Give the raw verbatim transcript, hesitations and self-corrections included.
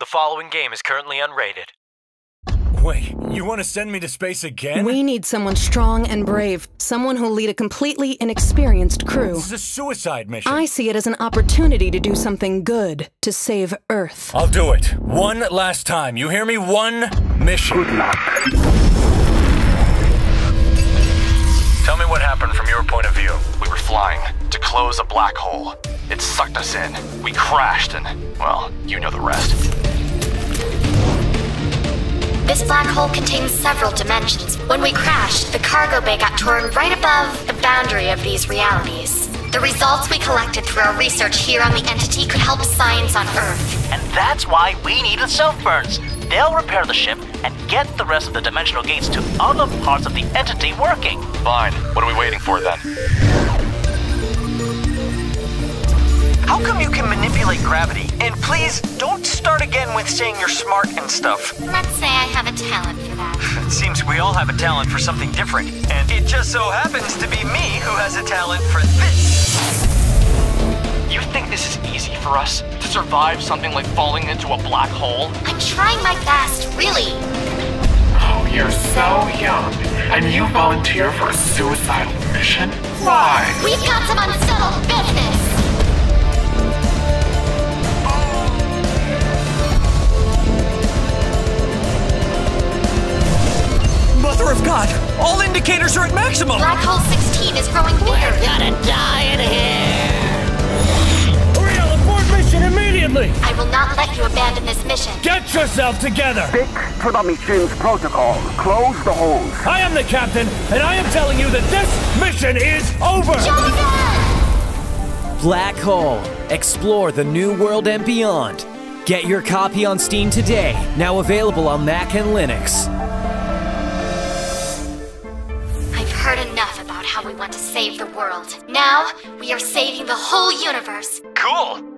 The following game is currently unrated. Wait, you want to send me to space again? We need someone strong and brave. Someone who'll lead a completely inexperienced crew. This is a suicide mission. I see it as an opportunity to do something good, to save Earth. I'll do it. One last time. You hear me? One mission. Good luck. Tell me what happened from your point of view. We were flying to close a black hole. It sucked us in. We crashed and, well, you know the rest. This black hole contains several dimensions. When we crashed, the cargo bay got torn right above the boundary of these realities. The results we collected through our research here on the Entity could help science on Earth. And that's why we need the self-burns. They'll repair the ship and get the rest of the dimensional gates to other parts of the Entity working. Fine. What are we waiting for then? How come you can manipulate gravity? And please, don't start again with saying you're smart and stuff. Let's say I have a talent for that. It seems we all have a talent for something different. And it just so happens to be me who has a talent for this. You think this is easy for us? To survive something like falling into a black hole? I'm trying my best, really. Oh, you're so young. And you volunteer for a suicidal mission? Why? We've got some unsettled business. Mother of God! All indicators are at maximum! Black Hole sixteen is growing bigger! We're gonna die in here! Auriel, abort mission immediately! I will not let you abandon this mission! Get yourself together! Stick to the mission's protocol. Close the holes. I am the captain, and I am telling you that this mission is over! Jonah! Black Hole. Explore the new world and beyond. Get your copy on Steam today. Now available on Mac and Linux. How we want to save the world. Now, we are saving the whole universe. Cool!